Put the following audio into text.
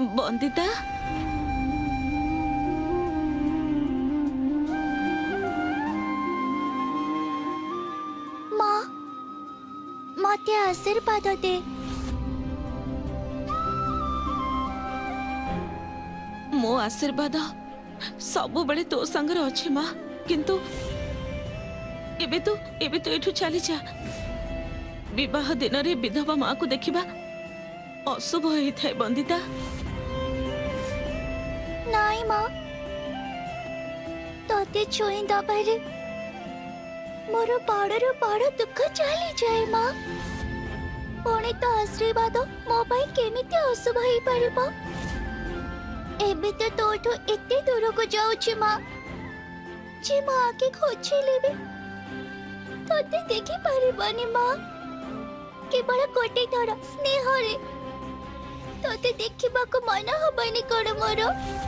बंदिता माँ मत आशीर्वाद दे मो आशीर्वाद सब बड़े तो संगर अच्छे माँ किंतु एबे तो एठु चली जा विवाह दिन रे विधवा माँ को देखा अशुभ होता है बंदिता नाई माँ ते छुई दबारे मोर बड़रू बड़ दुख चली जाए माँ पुणी तो आशीर्वाद मो केमी अशुभ हो पार एबे तो तोठू एते दूर को जाऊँ माँ जे मो आगे खोजिले भी तोते देखी पारबनी माँ केवल गोटे थर स्नेह रे तोते देखा मन हबनी कौन मोर।